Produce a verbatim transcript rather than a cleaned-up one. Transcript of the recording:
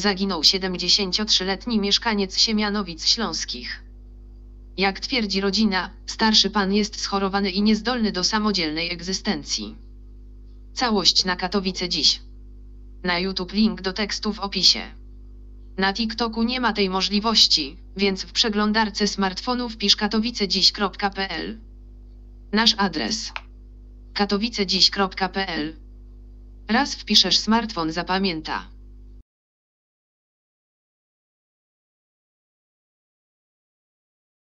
zaginął siedemdziesięciotrzyletni mieszkaniec Siemianowic Śląskich. Jak twierdzi rodzina, starszy pan jest schorowany i niezdolny do samodzielnej egzystencji. Całość na Katowice Dziś. Na YouTube link do tekstu w opisie. Na TikToku nie ma tej możliwości, więc w przeglądarce smartfonu wpisz katowice dziś kropka p l. Nasz adres: katowice dziś kropka p l. Raz wpiszesz, smartfon zapamięta.